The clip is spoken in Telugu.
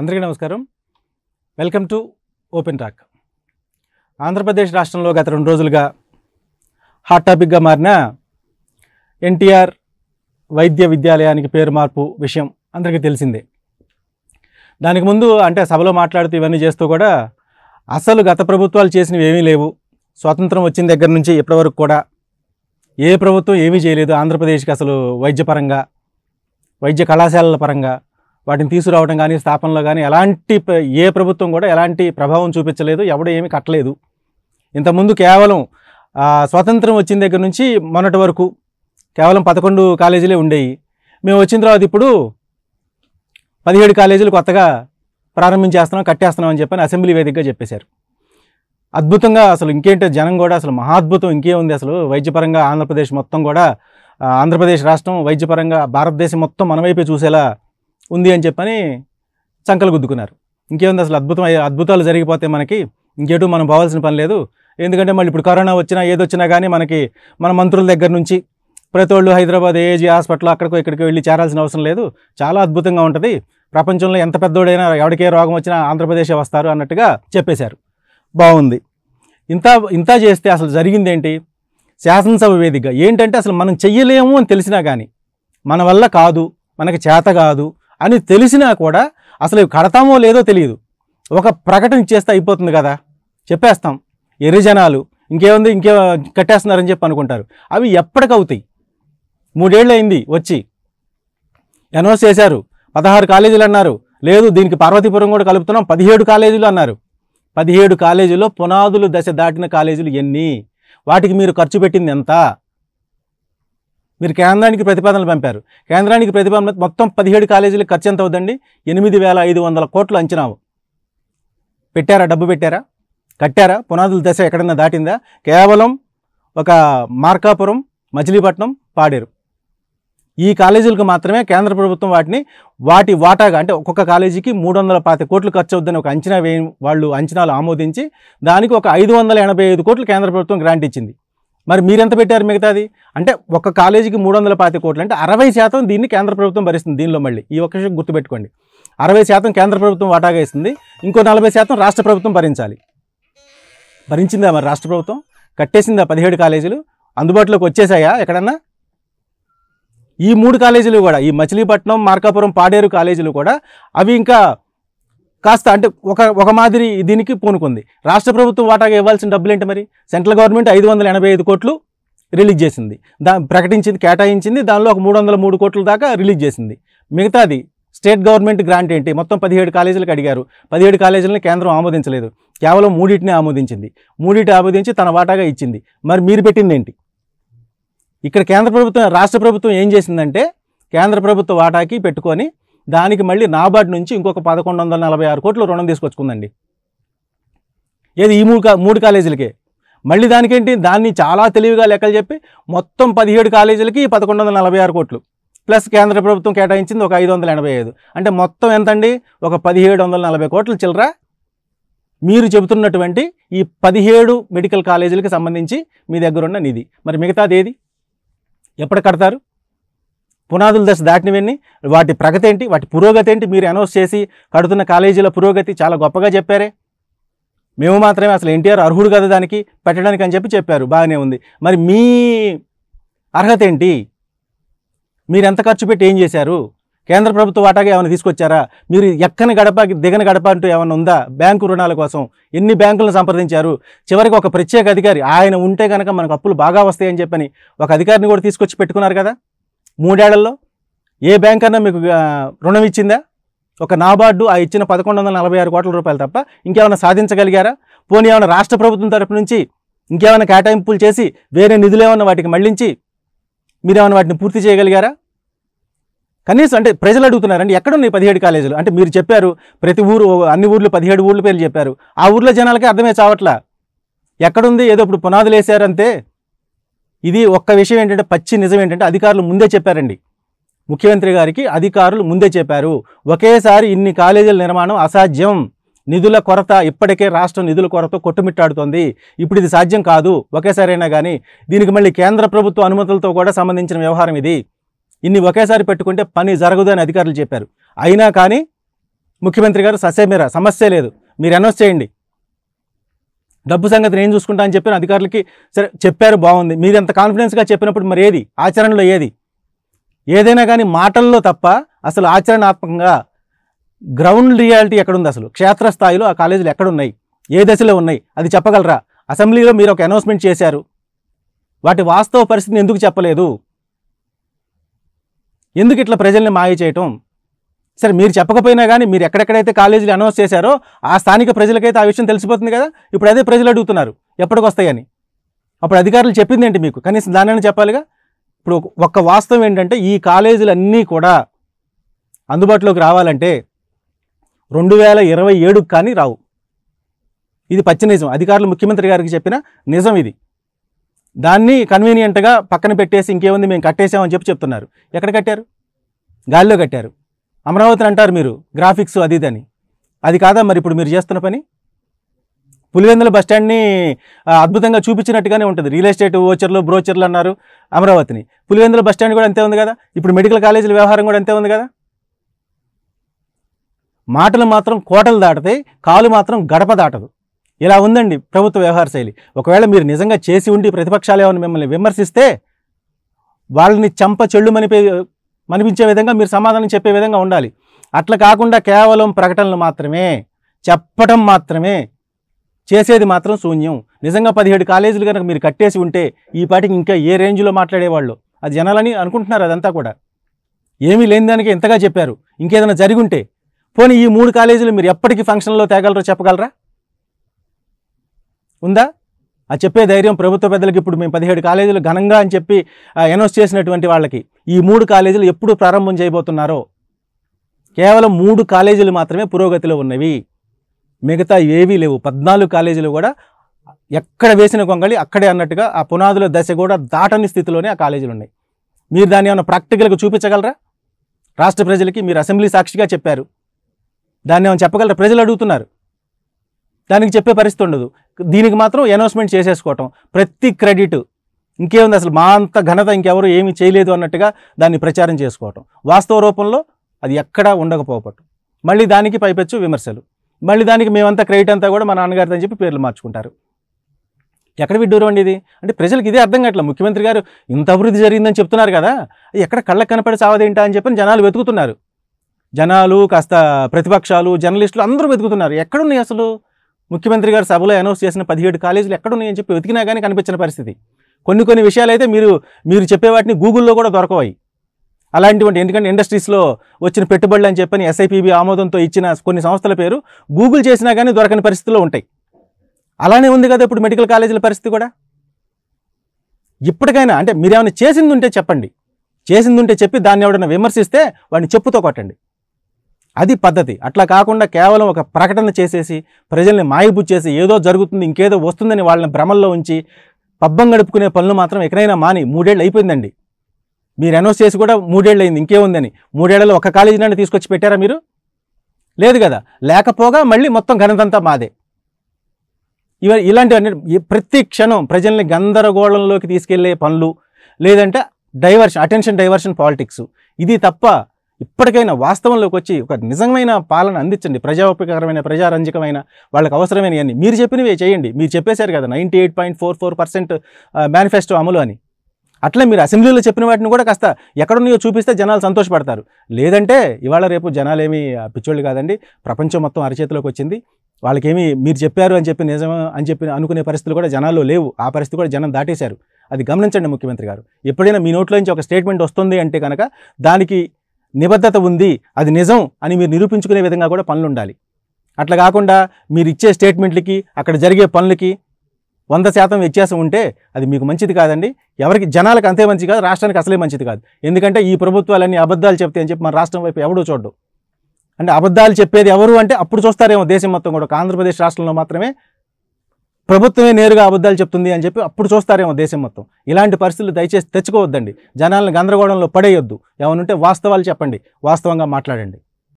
అందరికీ నమస్కారం welcome to open talk Andhra Pradesh రాష్ట్రంలో గత 2 రోజులుగా హాట్ టాపిక్ గా మారిన ఎన్టీఆర్ వైద్య విద్యాలయానికి పేరు మార్పు విషయం అందరికీ తెలిసిందే దానికి ముందు అంటే సభలో మాట్లాడుతూ ఇవన్నీ చేస్తూ కూడా అసలు గత ప్రభుత్వాలు చేసినవి ఏమీ లేవు స్వాతంత్రం వచ్చిన దగ్గర నుంచి ఇప్పటి వరకు కూడా ఏ ప్రభుత్వం ఏమీ చేయలేదు ఆంధ్రప్రదేశ్కి అసలు వైద్యపరంగా వైద్య కళాశాలల పరంగా వాటిని తీసుకురావడం కానీ స్థాపనలో కానీ ఎలాంటి ఏ ప్రభుత్వం కూడా ఎలాంటి ప్రభావం చూపించలేదు ఎవడో ఏమీ కట్టలేదు ఇంతకుముందు కేవలం స్వాతంత్రం వచ్చిన దగ్గర నుంచి మొన్నటి వరకు కేవలం 11 కాలేజీలే ఉండేవి మేము వచ్చిన తర్వాత ఇప్పుడు 17 కాలేజీలు కొత్తగా ప్రారంభించేస్తున్నాం కట్టేస్తున్నాం అని చెప్పని అసెంబ్లీ వేదికగా చెప్పేశారు అద్భుతంగా అసలు ఇంకేంటో జనం కూడా అసలు మహాద్భుతం ఇంకేముంది అసలు వైద్యపరంగా ఆంధ్రప్రదేశ్ మొత్తం కూడా ఆంధ్రప్రదేశ్ రాష్ట్రం వైద్యపరంగా భారతదేశం మొత్తం మన వైపే చూసేలా ఉంది అని చెప్పని సంకలు గుద్దుకున్నారు ఇంకేముంది అసలు అద్భుతాలు జరిగిపోతే మనకి ఇంకేటూ మనం పోవాల్సిన పని లేదు ఎందుకంటే మళ్ళీ ఇప్పుడు కరోనా వచ్చినా ఏదొచ్చినా కానీ మనకి మన మంత్రుల దగ్గర నుంచి ప్రతి ఒళ్ళు హైదరాబాద్ ఏజీ హాస్పిటల్ అక్కడికో ఇక్కడికి వెళ్ళి చేరాల్సిన అవసరం లేదు చాలా అద్భుతంగా ఉంటుంది ప్రపంచంలో ఎంత పెద్దోడైనా ఎవరికే రోగం వచ్చినా ఆంధ్రప్రదేశ్ వస్తారు అన్నట్టుగా చెప్పేశారు బాగుంది ఇంత చేస్తే అసలు జరిగింది ఏంటి శాసనసభ వేదికగా ఏంటంటే అసలు మనం చెయ్యలేము అని తెలిసినా కానీ మన వల్ల కాదు మనకి చేత కాదు అని తెలిసినా కూడా అసలు కడతామో లేదో తెలియదు ఒక ప్రకటన చేస్తే అయిపోతుంది కదా చెప్పేస్తాం ఎరిజనాలు ఇంకేముంది ఇంకే కట్టేస్తున్నారని చెప్పి అనుకుంటారు అవి ఎప్పటికవుతాయి 3 ఏళ్ళు అయింది వచ్చి అనౌన్స్ చేశారు 16 కాలేజీలు అన్నారు లేదు దీనికి పార్వతీపురం కూడా కలుపుతున్నాం 17 కాలేజీలు అన్నారు 17 కాలేజీలో పునాదులు దశ దాటిన కాలేజీలు ఎన్ని వాటికి మీరు ఖర్చు పెట్టింది ఎంత మీరు కేంద్రానికి ప్రతిపాదనలు పంపారు కేంద్రానికి ప్రతిపాదన మొత్తం 17 కాలేజీలకు ఖర్చు ఎంత అవుతుందండి 8,500 కోట్లు అంచనా పెట్టారా డబ్బు పెట్టారా కట్టారా పునాదుల దశ ఎక్కడన్నా దాటిందా కేవలం ఒక మార్కాపురం మచిలీపట్నం పాడేరు ఈ కాలేజీలకు మాత్రమే కేంద్ర ప్రభుత్వం వాటి వాటాగా అంటే ఒక్కొక్క కాలేజీకి 350 కోట్లు ఖర్చు అవుతుందని ఒక అంచనా వేయ వాళ్ళు అంచనాలు ఆమోదించి దానికి ఒక 585 కోట్లు కేంద్ర ప్రభుత్వం గ్రాంట్ ఇచ్చింది మరి మీరెంత పెట్టారు మిగతాది అంటే ఒక కాలేజీకి 350 కోట్లు అంటే 60% దీన్ని కేంద్ర ప్రభుత్వం భరిస్తుంది దీనిలో మళ్ళీ ఈ ఒక్క విషయం గుర్తుపెట్టుకోండి 60% కేంద్ర ప్రభుత్వం వాటాగా ఇస్తుంది ఇంకో 40% రాష్ట్ర ప్రభుత్వం భరించాలి భరించిందా మరి రాష్ట్ర ప్రభుత్వం కట్టేసిందా 17 కాలేజీలు అందుబాటులోకి వచ్చేసాయా ఎక్కడన్నా ఈ 3 కాలేజీలు కూడా ఈ మచిలీపట్నం మార్కాపురం పాడేరు కాలేజీలు కూడా అవి ఇంకా కాస్త అంటే ఒక మాదిరి దీనికి పూనుకుంది రాష్ట్ర ప్రభుత్వం వాటాగా ఇవ్వాల్సిన డబ్బులు ఏంటి మరి సెంట్రల్ గవర్నమెంట్ 585 కోట్లు రిలీజ్ చేసింది ప్రకటించింది కేటాయించింది దానిలో ఒక 303 కోట్ల దాకా రిలీజ్ చేసింది మిగతాది స్టేట్ గవర్నమెంట్ గ్రాంట్ ఏంటి మొత్తం 17 కాలేజీలకు అడిగారు 17 కాలేజీలను కేంద్రం ఆమోదించలేదు కేవలం 3టినే ఆమోదించింది 3టి ఆమోదించి తన వాటాగా ఇచ్చింది మరి మీరు పెట్టింది ఏంటి ఇక్కడ కేంద్ర ప్రభుత్వం రాష్ట్ర ప్రభుత్వం ఏం చేసిందంటే కేంద్ర ప్రభుత్వ వాటాకి పెట్టుకొని దానికి మళ్ళీ నాబార్డు నుంచి ఇంకొక 1,146 కోట్లు రుణం తీసుకొచ్చుకుందండి ఏది ఈ 3 కాలేజీలకే మళ్ళీ దానికేంటి దాన్ని చాలా తెలివిగా లెక్కలు చెప్పి మొత్తం 17 కాలేజీలకి 1,146 కోట్లు ప్లస్ కేంద్ర ప్రభుత్వం కేటాయించింది ఒక 585 అంటే మొత్తం ఎంతండి ఒక 1,740 కోట్ల చిల్లర మీరు చెబుతున్నటువంటి ఈ 17 మెడికల్ కాలేజీలకు సంబంధించి మీ దగ్గర ఉన్న నిధి మరి మిగతాది ఏది ఎప్పుడు కడతారు పునాదుల దశ దాటినవన్నీ వాటి ప్రగతి ఏంటి వాటి పురోగతి ఏంటి మీరు అనౌన్స్ చేసి కడుతున్న కాలేజీల పురోగతి చాలా గొప్పగా చెప్పారే మేము మాత్రమే అసలు ఎన్టీఆర్ అర్హుడు కదా దానికి పెట్టడానికి అని చెప్పి చెప్పారు బాగానే ఉంది మరి మీ అర్హత ఏంటి మీరు ఎంత ఖర్చు పెట్టి ఏం చేశారు కేంద్ర ప్రభుత్వ వాటాగా ఏమైనా తీసుకొచ్చారా మీరు ఎక్కని గడప దిగని గడప అంటూ ఏమైనా ఉందా బ్యాంకు రుణాల కోసం ఎన్ని బ్యాంకులను సంప్రదించారు చివరికి ఒక ప్రత్యేక అధికారి ఆయన ఉంటే కనుక మనకు అప్పులు బాగా వస్తాయని చెప్పని ఒక అధికారిని కూడా తీసుకొచ్చి పెట్టుకున్నారు కదా 3 ఏళ్లలో ఏ బ్యాంక్ అన్నా మీకు రుణం ఇచ్చిందా ఒక నాబార్డు ఆ ఇచ్చిన 1,146 కోట్ల రూపాయలు తప్ప ఇంకేమైనా సాధించగలిగారా పోనీ ఏమైనా రాష్ట్ర ప్రభుత్వం తరపు నుంచి ఇంకేమైనా కేటాయింపులు చేసి వేరే నిధులు ఏమైనా వాటికి మళ్లించి మీరేమైనా వాటిని పూర్తి చేయగలిగారా కనీసం అంటే ప్రజలు అడుగుతున్నారండి ఎక్కడున్నాయి 17 కాలేజీలు అంటే మీరు చెప్పారు ప్రతి ఊరు అన్ని ఊర్లు 17 ఊర్ల పేర్లు చెప్పారు ఆ ఊర్ల జనాలకి అర్థమే చావట్లా ఎక్కడుంది ఏదో ఇప్పుడు పునాదులు వేసారంతే ఇది ఒక్క విషయం ఏంటంటే పచ్చి నిజం ఏంటంటే అధికారులు ముందే చెప్పారండి ముఖ్యమంత్రి గారికి అధికారులు ముందే చెప్పారు ఒకేసారి ఇన్ని కాలేజీల నిర్మాణం అసాధ్యం నిధుల కొరత ఇప్పటికే రాష్ట్రం నిధుల కొరత కొట్టుమిట్టాడుతోంది ఇప్పుడు ఇది సాధ్యం కాదు ఒకేసారి అయినా కానీ దీనికి మళ్ళీ కేంద్ర ప్రభుత్వ అనుమతులతో కూడా సంబంధించిన వ్యవహారం ఇది ఇన్ని ఒకేసారి పెట్టుకుంటే పని జరగదు అని అధికారులు చెప్పారు అయినా కానీ ముఖ్యమంత్రి గారు ససేమేరా సమస్య లేదు మీరు అనౌన్స్ చేయండి డబ్బు సంగతి నేను చూసుకుంటా అని చెప్పిన అధికారులకి సరే చెప్పారు బాగుంది మీరు ఎంత కాన్ఫిడెన్స్ గా చెప్పినప్పుడు మరి ఏది ఆచరణలో ఏది ఏదైనా కానీ మాటల్లో తప్ప అసలు ఆచరణాత్మకంగా గ్రౌండ్ రియాలిటీ ఎక్కడ ఉంది అసలు క్షేత్ర స్థాయిలో ఆ కాలేజీలు ఎక్కడ ఉన్నాయి ఏ దశలో ఉన్నాయి అది చెప్పగలరా అసెంబ్లీలో మీరు ఒక అనౌన్స్మెంట్ చేశారు వాటి వాస్తవ పరిస్థితిని ఎందుకు చెప్పలేదు ఎందుకు ఇట్లా ప్రజల్ని మాయ చేయటం సరే మీరు చెప్పకపోయినా కానీ మీరు ఎక్కడెక్కడైతే కాలేజీలు అనౌన్స్ చేశారో ఆ స్థానిక ప్రజలకైతే ఆ విషయం తెలిసిపోతుంది కదా ఇప్పుడు అదే ప్రజలు అడుగుతున్నారు ఎప్పటికొస్తాయని అప్పుడు అధికారులు చెప్పింది ఏంటి మీకు కనీసం దానిని చెప్పాలిగా ఇప్పుడు ఒక్క వాస్తవం ఏంటంటే ఈ కాలేజీలన్నీ కూడా అందుబాటులోకి రావాలంటే 2027 కానీ రావు ఇది పచ్చి నిజం అధికారులు ముఖ్యమంత్రి గారికి చెప్పిన నిజం ఇది దాన్ని కన్వీనియంట్గా పక్కన పెట్టేసి ఇంకేముంది మేము కట్టేసామని చెప్పి చెప్తున్నారు ఎక్కడ కట్టారు గాల్లో కట్టారు అమరావతిని అంటారు మీరు గ్రాఫిక్స్ అది ఇదని అది కాదా మరి ఇప్పుడు మీరు చేస్తున్న పని పులివెందుల బస్టాండ్ని అద్భుతంగా చూపించినట్టుగానే ఉంటుంది రియల్ ఎస్టేట్ ఓచర్లు బ్రోచర్లు అన్నారు అమరావతిని పులివెందుల బస్టాండ్ కూడా అంతే ఉంది కదా ఇప్పుడు మెడికల్ కాలేజీల వ్యవహారం కూడా అంతే ఉంది కదా మాటలు మాత్రం కోటలు దాటతాయి కాలు మాత్రం గడప దాటదు ఇలా ఉందండి ప్రభుత్వ వ్యవహార శైలి ఒకవేళ మీరు నిజంగా చేసి ఉండి ప్రతిపక్షాలు ఏమైనా మిమ్మల్ని విమర్శిస్తే వాళ్ళని చంప చెళ్ళు మనిపించే విధంగా మీరు సమాధానం చెప్పే విధంగా ఉండాలి అట్లా కాకుండా కేవలం ప్రకటనలు మాత్రమే చెప్పడం మాత్రమే చేసేది మాత్రం శూన్యం నిజంగా 17 కాలేజీలు కనుక మీరు కట్టేసి ఉంటే ఈ పాటికి ఇంకా ఏ రేంజ్లో మాట్లాడేవాళ్ళు అది జనాలని అనుకుంటున్నారు అదంతా కూడా ఏమీ లేని దానికి ఎంతగా చెప్పారు ఇంకేదైనా జరిగి ఉంటే పోనీ ఈ 3 కాలేజీలు మీరు ఎప్పటికీ ఫంక్షన్లో తేగలరో చెప్పగలరా ఉందా ఆ చెప్పే ధైర్యం ప్రభుత్వ పెద్దలకు ఇప్పుడు మేము 17 కాలేజీలు ఘనంగా అని చెప్పి అనౌన్స్ చేసినటువంటి వాళ్ళకి ఈ 3 కాలేజీలు ఎప్పుడు ప్రారంభం చేయబోతున్నారో కేవలం 3 కాలేజీలు మాత్రమే పురోగతిలో ఉన్నవి మిగతా ఏవీ లేవు 14 కాలేజీలు కూడా ఎక్కడ వేసిన కొంగళి అక్కడే అన్నట్టుగా ఆ పునాదుల దశ కూడా దాటని స్థితిలోనే ఆ కాలేజీలు ఉన్నాయి మీరు దాన్ని ఏమైనా ప్రాక్టికల్గా చూపించగలరా రాష్ట్ర ప్రజలకి మీరు అసెంబ్లీ సాక్షిగా చెప్పారు దాన్ని ఏమైనా చెప్పగలరా ప్రజలు అడుగుతున్నారు దానికి చెప్పే పరిస్థితి ఉండదు దీనికి మాత్రం అనౌన్స్మెంట్ చేసేసుకోవటం ప్రతి క్రెడిట్ ఇంకేముంది అసలు మా అంత ఘనత ఇంకెవరు ఏమీ చేయలేదు అన్నట్టుగా దాన్ని ప్రచారం చేసుకోవటం వాస్తవ రూపంలో అది ఎక్కడా ఉండకపోవటం మళ్ళీ దానికి పైపెచ్చు విమర్శలు మళ్ళీ దానికి మేమంతా క్రెడిట్ అంతా కూడా మా నాన్నగారితో అని చెప్పి పేర్లు మార్చుకుంటారు ఎక్కడ విడ్డూరం అండి ఇది అంటే ప్రజలకు ఇదే అర్థం కావట్లేదు ముఖ్యమంత్రి గారు ఇంత అభివృద్ధి జరిగిందని చెప్తున్నారు కదా ఎక్కడ కళ్ళకు కనపడి సావదేంటా అని చెప్పి జనాలు వెతుకుతున్నారు జనాలు కాస్త ప్రతిపక్షాలు జర్నలిస్టులు అందరూ వెతుకుతున్నారు ఎక్కడున్నాయి అసలు ముఖ్యమంత్రి గారు సభలో అనౌన్స్ చేసిన 17 కాలేజీలు ఎక్కడున్నాయని చెప్పి వెతికినా కానీ కనిపించిన పరిస్థితి కొన్ని విషయాలు అయితే మీరు చెప్పే వాటిని గూగుల్లో కూడా దొరకవాయి అలాంటివంటి ఎందుకంటే ఇండస్ట్రీస్లో వచ్చిన పెట్టుబడులు అని చెప్పని SIPB ఆమోదంతో ఇచ్చిన కొన్ని సంస్థల పేరు గూగుల్ చేసినా కానీ దొరకని పరిస్థితుల్లో ఉంటాయి అలానే ఉంది కదా ఇప్పుడు మెడికల్ కాలేజీల పరిస్థితి కూడా ఇప్పటికైనా అంటే మీరేమైనా చేసింది ఉంటే చెప్పండి చేసింది ఉంటే చెప్పి దాన్ని ఎవడన్నా విమర్శిస్తే వాడిని చెప్పుతో కొట్టండి అది పద్ధతి అట్లా కాకుండా కేవలం ఒక ప్రకటన చేసేసి ప్రజల్ని మాయబుచ్చి చేసి ఏదో జరుగుతుంది ఇంకేదో వస్తుందని వాళ్ళని భ్రమల్లో ఉంచి పబ్బం గడుపుకునే పనులు మాత్రం ఎక్కడైనా మాని 3 ఏళ్ళు అయిపోయిందండి మీరు అనౌన్స్ చేసి కూడా 3 ఏళ్ళు అయింది ఇంకేముందని 3 ఏళ్లలో ఒక కాలేజీ నుండి తీసుకొచ్చి పెట్టారా మీరు లేదు కదా లేకపోగా మళ్ళీ మొత్తం ఘనతంతా మాదే ఇలాంటివన్నీ ప్రతి క్షణం ప్రజల్ని గందరగోళంలోకి తీసుకెళ్లే పనులు లేదంటే డైవర్షన్ అటెన్షన్ డైవర్షన్ పాలిటిక్స్ ఇది తప్ప ఇప్పటికైనా వాస్తవంలోకి వచ్చి ఒక నిజమైన పాలన అందించండి ప్రజాపకరమైన ప్రజారంజకమైన వాళ్ళకి అవసరమైనవన్నీ మీరు చెప్పినవే చేయండి మీరు చెప్పేశారు కదా 98.44% మేనిఫెస్టో అమలు అని అట్లా మీరు అసెంబ్లీలో చెప్పిన వాటిని కూడా కాస్త ఎక్కడున్నాయో చూపిస్తే జనాలు సంతోషపడతారు లేదంటే ఇవాళ రేపు జనాలేమీ పిచ్చోళ్ళు కాదండి ప్రపంచం మొత్తం అరచేతిలోకి వచ్చింది వాళ్ళకేమీ మీరు చెప్పారు అని చెప్పి నిజం అని చెప్పి అనుకునే పరిస్థితులు కూడా జనాల్లో లేవు ఆ పరిస్థితి కూడా జనం దాటేశారు అది గమనించండి ముఖ్యమంత్రి గారు ఎప్పుడైనా మీ నోట్లో నుంచి ఒక స్టేట్మెంట్ వస్తుంది అంటే కనుక దానికి నిబద్ధత ఉంది అది నిజం అని మీరు నిరూపించుకునే విధంగా కూడా పనులు ఉండాలి అట్లా కాకుండా మీరు ఇచ్చే స్టేట్మెంట్లకి అక్కడ జరిగే పనులకి 100% వ్యత్యాసం ఉంటే అది మీకు మంచిది కాదండి ఎవరికి జనాలకు అంతే మంచిది కాదు రాష్ట్రానికి అసలే మంచిది కాదు ఎందుకంటే ఈ ప్రభుత్వాలన్నీ అబద్ధాలు చెప్తే అని చెప్పి మన రాష్ట్రం వైపు ఎవడూ చూడడు అంటే అబద్ధాలు చెప్పేది ఎవరు అంటే అప్పుడు చూస్తారేమో దేశం మొత్తం కూడా ఆంధ్రప్రదేశ్ రాష్ట్రంలో మాత్రమే ప్రభుత్వమే నేరుగా అబద్ధాలు చెప్తుంది అని చెప్పి అప్పుడు చూస్తారేమో దేశం మొత్తం ఇలాంటి పరిస్థితులు దయచేసి తెచ్చుకోవద్దండి జనాలను గందరగోళంలో పడేయొద్దు ఏమనుంటే వాస్తవాలు చెప్పండి వాస్తవంగా మాట్లాడండి